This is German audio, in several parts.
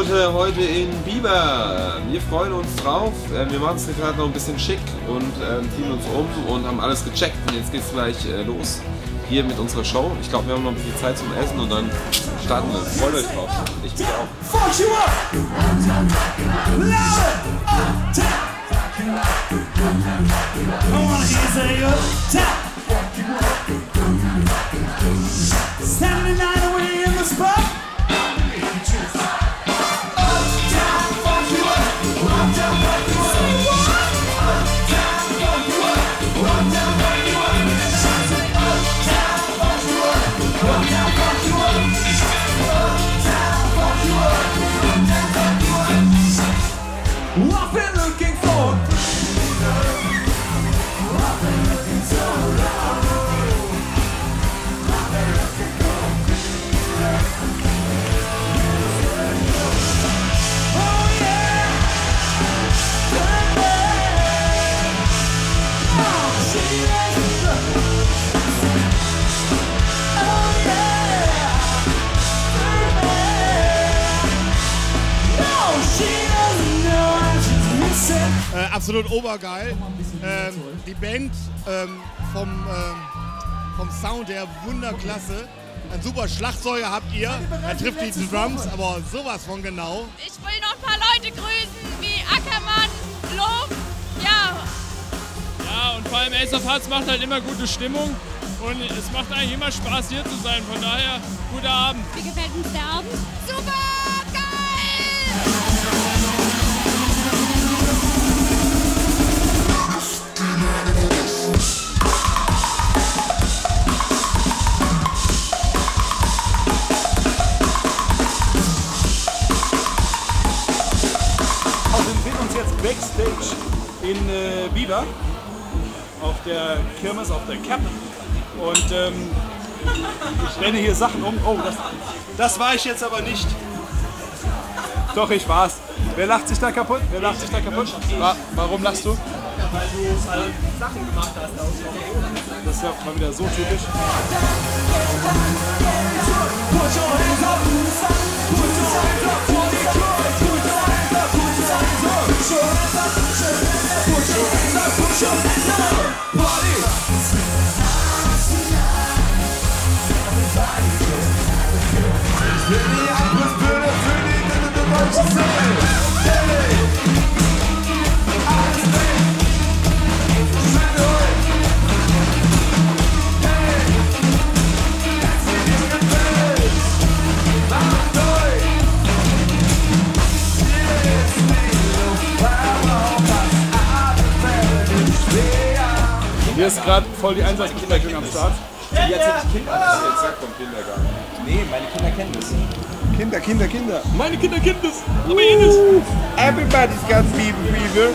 Leute, heute in Bieber. Wir freuen uns drauf. Wir machen es gerade noch ein bisschen schick und ziehen uns um und haben alles gecheckt. Und jetzt geht's gleich los hier mit unserer Show. Ich glaube, wir haben noch ein bisschen Zeit zum Essen und dann starten wir. Freut euch drauf. Ich bin auch. Absolut obergeil. Die Band vom Sound her Wunderklasse. Ein super Schlagzeuger habt ihr. Er trifft die Drums, aber sowas von genau. Ich will noch ein paar Leute grüßen, wie Ackermann, Lob, ja. Ja, und vor allem Ace of Hearts macht halt immer gute Stimmung. Und es macht eigentlich immer Spaß, hier zu sein. Von daher, guter Abend. Wie gefällt uns der Abend? Super! Backstage in Bieber auf der Kirmes, auf der Cap, und ich renne hier Sachen um. Oh, das war ich jetzt aber nicht. Doch, ich war's. Wer lacht sich da kaputt? Wer lacht sich da kaputt? Warum lachst du? Weil du alle Sachen gemacht hast. Das ist ja mal wieder so typisch. Hier ist gerade voll die Einsatzbesprechung am Start. Die erzählt ich Kindern, dass sie jetzt sagt vom Kindergarten. Nee, meine Kinder kennen das. Kinder, Kinder, Kinder. Meine Kinder kennen das. Aber ihr nicht. Everybody's got Bieber.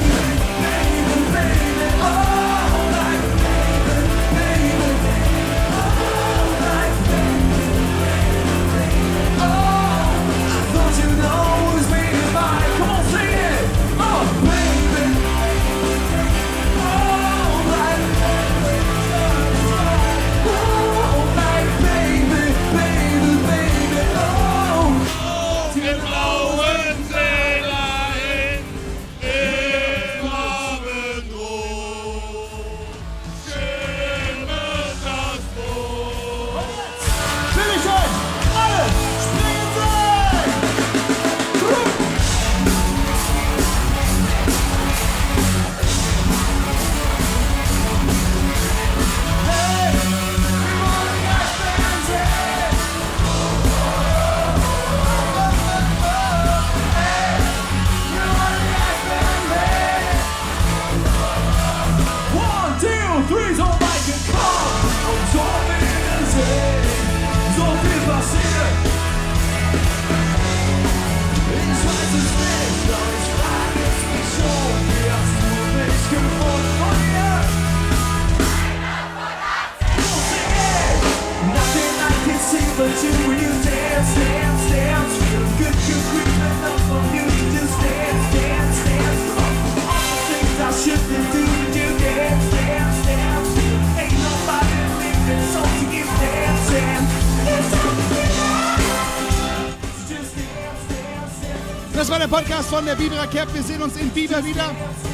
Das war der Podcast von der Bieberkerb. Wir sehen uns in Bieber wieder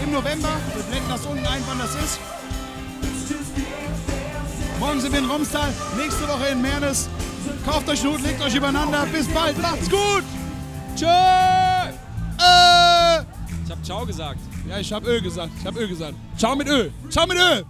im November. Wir blenden das unten ein, wann das ist. Morgen sind wir in Romstal, nächste Woche in Mernes. Kauft euch einen Hut, legt euch übereinander. Bis bald, macht's gut. Tschö. Ich hab Ciao gesagt. Ja, ich hab Ö gesagt. Ciao mit Ö. Ciao mit Ö.